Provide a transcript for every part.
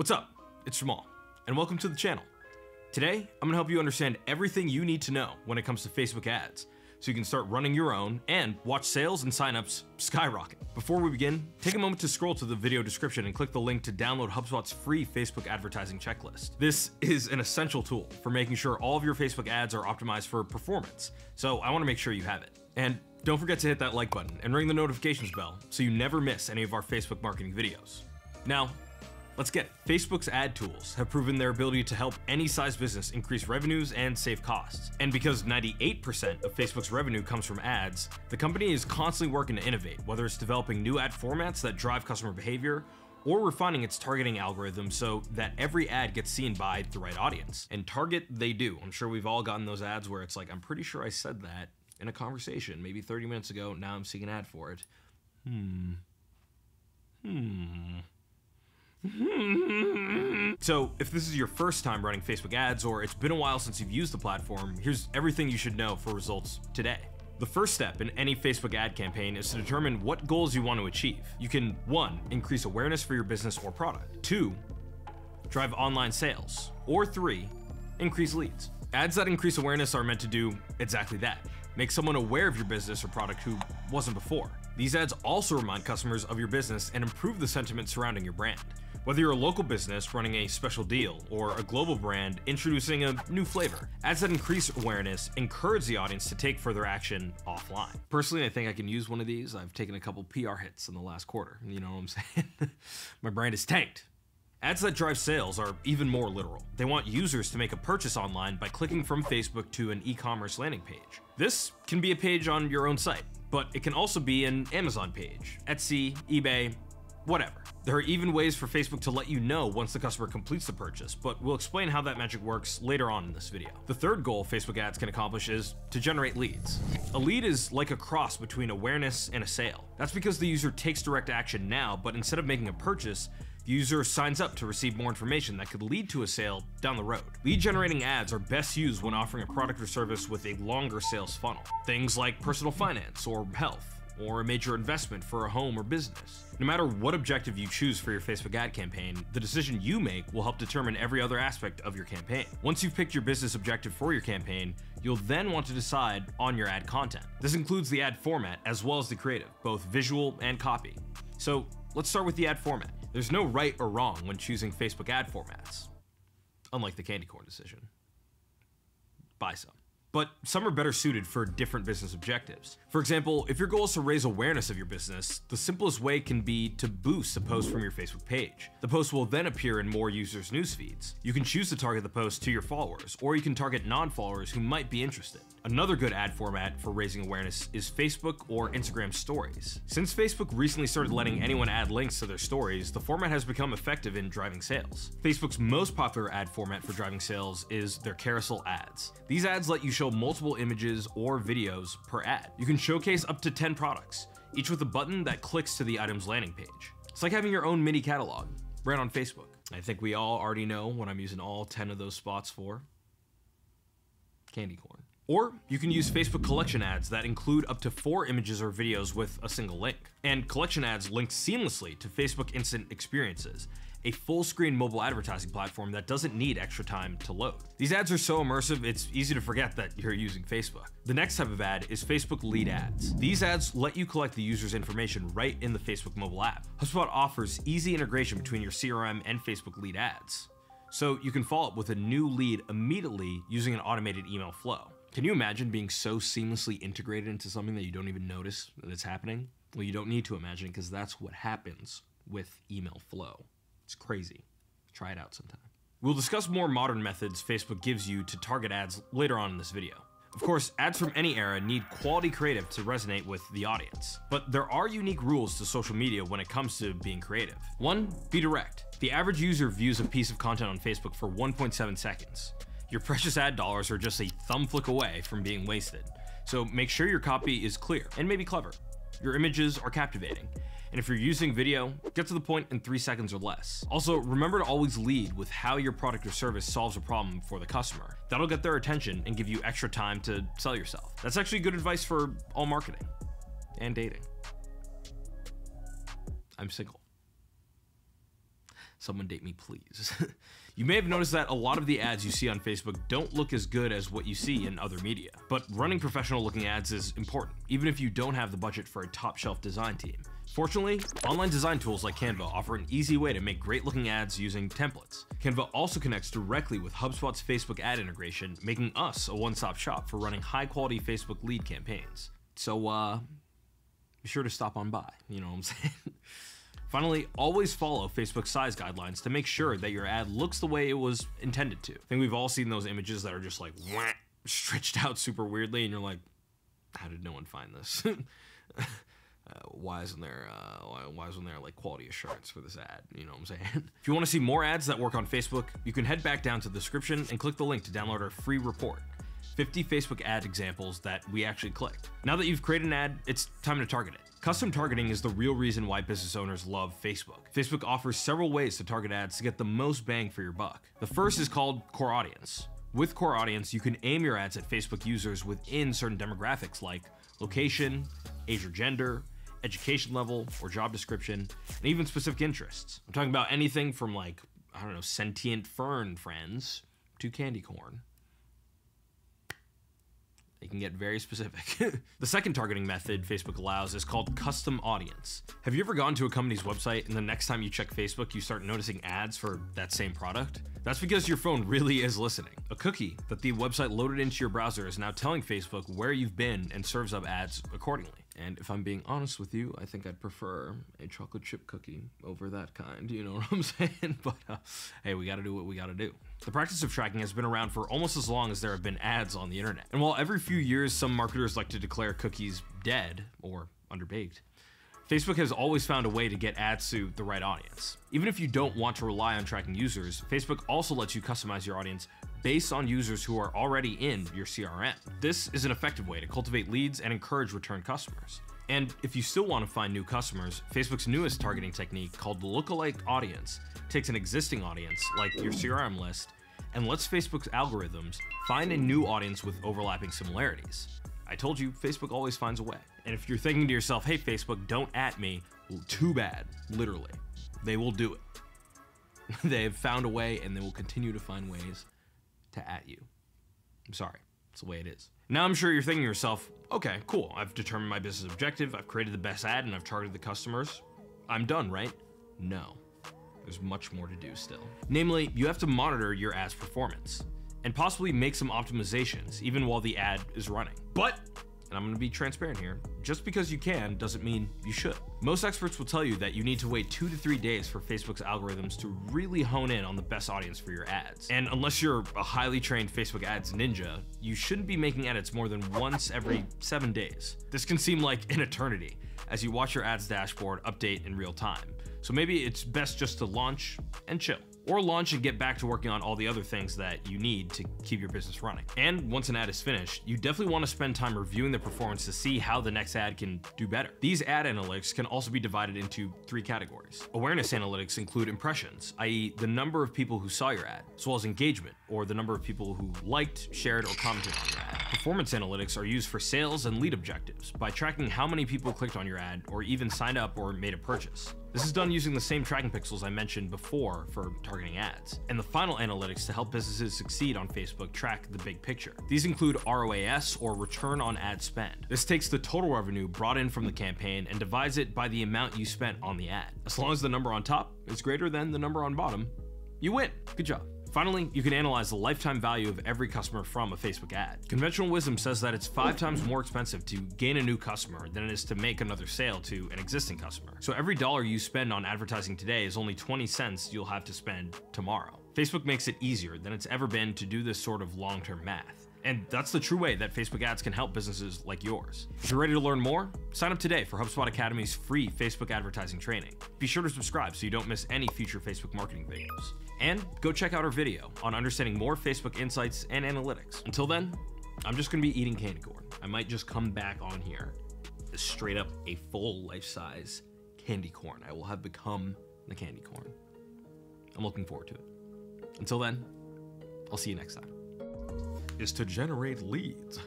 What's up? It's Jamal, and welcome to the channel. Today, I'm gonna help you understand everything you need to know when it comes to Facebook ads, so you can start running your own and watch sales and signups skyrocket. Before we begin, take a moment to scroll to the video description and click the link to download HubSpot's free Facebook advertising checklist. This is an essential tool for making sure all of your Facebook ads are optimized for performance, so I wanna make sure you have it. And don't forget to hit that like button and ring the notifications bell so you never miss any of our Facebook marketing videos. Now, let's get it. Facebook's ad tools have proven their ability to help any size business increase revenues and save costs. And because 98% of Facebook's revenue comes from ads, the company is constantly working to innovate, whether it's developing new ad formats that drive customer behavior or refining its targeting algorithm so that every ad gets seen by the right audience. And target they do. I'm sure we've all gotten those ads where it's like, I'm pretty sure I said that in a conversation maybe 30 minutes ago, now I'm seeing an ad for it. So if this is your first time running Facebook ads, or it's been a while since you've used the platform, here's everything you should know for results today. The first step in any Facebook ad campaign is to determine what goals you want to achieve. You can 1, increase awareness for your business or product, 2, drive online sales, or 3, increase leads. Ads that increase awareness are meant to do exactly that. Make someone aware of your business or product who wasn't before. These ads also remind customers of your business and improve the sentiment surrounding your brand. Whether you're a local business running a special deal or a global brand introducing a new flavor, ads that increase awareness encourage the audience to take further action offline. Personally, I think I can use one of these. I've taken a couple PR hits in the last quarter. You know what I'm saying? My brand is tanked. Ads that drive sales are even more literal. They want users to make a purchase online by clicking from Facebook to an e-commerce landing page. This can be a page on your own site, but it can also be an Amazon page, Etsy, eBay, whatever. There are even ways for Facebook to let you know once the customer completes the purchase, but we'll explain how that magic works later on in this video. The third goal Facebook ads can accomplish is to generate leads. A lead is like a cross between awareness and a sale. That's because the user takes direct action now, but instead of making a purchase, the user signs up to receive more information that could lead to a sale down the road. Lead generating ads are best used when offering a product or service with a longer sales funnel. Things like personal finance or health, or a major investment for a home or business. No matter what objective you choose for your Facebook ad campaign, the decision you make will help determine every other aspect of your campaign. Once you've picked your business objective for your campaign, you'll then want to decide on your ad content. This includes the ad format as well as the creative, both visual and copy. So let's start with the ad format. There's no right or wrong when choosing Facebook ad formats, unlike the candy corn decision. Buy some. But some are better suited for different business objectives. For example, if your goal is to raise awareness of your business, the simplest way can be to boost a post from your Facebook page. The post will then appear in more users' news feeds. You can choose to target the post to your followers, or you can target non-followers who might be interested. Another good ad format for raising awareness is Facebook or Instagram stories. Since Facebook recently started letting anyone add links to their stories, the format has become effective in driving sales. Facebook's most popular ad format for driving sales is their carousel ads. These ads let you show multiple images or videos per ad. You can showcase up to 10 products, each with a button that clicks to the item's landing page. It's like having your own mini catalog, right on Facebook. I think we all already know what I'm using all 10 of those spots for. Candy corn. Or you can use Facebook collection ads that include up to 4 images or videos with a single link. And collection ads link seamlessly to Facebook Instant Experiences, a full screen mobile advertising platform that doesn't need extra time to load. These ads are so immersive, it's easy to forget that you're using Facebook. The next type of ad is Facebook lead ads. These ads let you collect the user's information right in the Facebook mobile app. HubSpot offers easy integration between your CRM and Facebook lead ads, so you can follow up with a new lead immediately using an automated email flow. Can you imagine being so seamlessly integrated into something that you don't even notice that it's happening? Well, you don't need to imagine, because that's what happens with email flow. It's crazy. Try it out sometime. We'll discuss more modern methods Facebook gives you to target ads later on in this video. Of course, ads from any era need quality creative to resonate with the audience. But there are unique rules to social media when it comes to being creative. 1, be direct. The average user views a piece of content on Facebook for 1.7 seconds. Your precious ad dollars are just a thumb flick away from being wasted. So make sure your copy is clear and maybe clever. Your images are captivating. And if you're using video, get to the point in 3 seconds or less. Also, remember to always lead with how your product or service solves a problem for the customer. That'll get their attention and give you extra time to sell yourself. That's actually good advice for all marketing and dating. I'm single. Someone date me, please. You may have noticed that a lot of the ads you see on Facebook don't look as good as what you see in other media, but running professional looking ads is important, even if you don't have the budget for a top shelf design team. Fortunately, online design tools like Canva offer an easy way to make great looking ads using templates. Canva also connects directly with HubSpot's Facebook ad integration, making us a one-stop shop for running high quality Facebook lead campaigns. So be sure to stop on by, you know what I'm saying? Finally, always follow Facebook's size guidelines to make sure that your ad looks the way it was intended to. I think we've all seen those images that are just like wah, stretched out super weirdly and you're like, how did no one find this? Why isn't there like quality assurance for this ad? You know what I'm saying? If you want to see more ads that work on Facebook, you can head back down to the description and click the link to download our free report, 50 Facebook ad examples that we actually clicked. Now that you've created an ad, it's time to target it. Custom targeting is the real reason why business owners love Facebook. Facebook offers several ways to target ads to get the most bang for your buck. The first is called core audience. With core audience, you can aim your ads at Facebook users within certain demographics like location, age or gender, education level or job description, and even specific interests. I'm talking about anything from like, I don't know, sentient fern friends to candy corn. They can get very specific. The second targeting method Facebook allows is called custom audience. Have you ever gone to a company's website and the next time you check Facebook, you start noticing ads for that same product? That's because your phone really is listening. A cookie that the website loaded into your browser is now telling Facebook where you've been and serves up ads accordingly. And if I'm being honest with you, I think I'd prefer a chocolate chip cookie over that kind, you know what I'm saying? But hey, we gotta do what we gotta do. The practice of tracking has been around for almost as long as there have been ads on the internet. And while every few years, some marketers like to declare cookies dead or underbaked, Facebook has always found a way to get ads to the right audience. Even if you don't want to rely on tracking users, Facebook also lets you customize your audience based on users who are already in your CRM. This is an effective way to cultivate leads and encourage return customers. And if you still want to find new customers, Facebook's newest targeting technique called the lookalike audience takes an existing audience, like your CRM list, and lets Facebook's algorithms find a new audience with overlapping similarities. I told you, Facebook always finds a way. And if you're thinking to yourself, hey, Facebook, don't at me, well, too bad, literally. They will do it. They have found a way and they will continue to find ways to at you. I'm sorry, it's the way it is. Now I'm sure you're thinking to yourself, okay, cool. I've determined my business objective, I've created the best ad and I've targeted the customers. I'm done, right? No, there's much more to do still. Namely, you have to monitor your ad's performance and possibly make some optimizations even while the ad is running. But, and I'm gonna be transparent here, just because you can doesn't mean you should. Most experts will tell you that you need to wait 2 to 3 days for Facebook's algorithms to really hone in on the best audience for your ads. And unless you're a highly trained Facebook ads ninja, you shouldn't be making edits more than once every 7 days. This can seem like an eternity as you watch your ads dashboard update in real time. So maybe it's best just to launch and chill, or launch and get back to working on all the other things that you need to keep your business running. And once an ad is finished, you definitely want to spend time reviewing the performance to see how the next ad can do better. These ad analytics can also be divided into 3 categories. Awareness analytics include impressions, i.e. the number of people who saw your ad, as well as engagement, or the number of people who liked, shared, or commented on your ad. Performance analytics are used for sales and lead objectives by tracking how many people clicked on your ad or even signed up or made a purchase. This is done using the same tracking pixels I mentioned before for targeting ads. And the final analytics to help businesses succeed on Facebook track the big picture. These include ROAS, or return on ad spend. This takes the total revenue brought in from the campaign and divides it by the amount you spent on the ad. As long as the number on top is greater than the number on bottom, you win. Good job. Finally, you can analyze the lifetime value of every customer from a Facebook ad. Conventional wisdom says that it's 5 times more expensive to gain a new customer than it is to make another sale to an existing customer. So every dollar you spend on advertising today is only 20 cents you'll have to spend tomorrow. Facebook makes it easier than it's ever been to do this sort of long-term math. And that's the true way that Facebook ads can help businesses like yours. If you're ready to learn more, sign up today for HubSpot Academy's free Facebook advertising training. Be sure to subscribe so you don't miss any future Facebook marketing videos. And go check out our video on understanding more Facebook insights and analytics. Until then, I'm just gonna be eating candy corn. I might just come back on here as straight up a full life-size candy corn. I will have become the candy corn. I'm looking forward to it. Until then, I'll see you next time. Is to generate leads.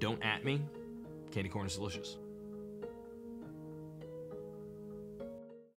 Don't at me. Candy corn is delicious.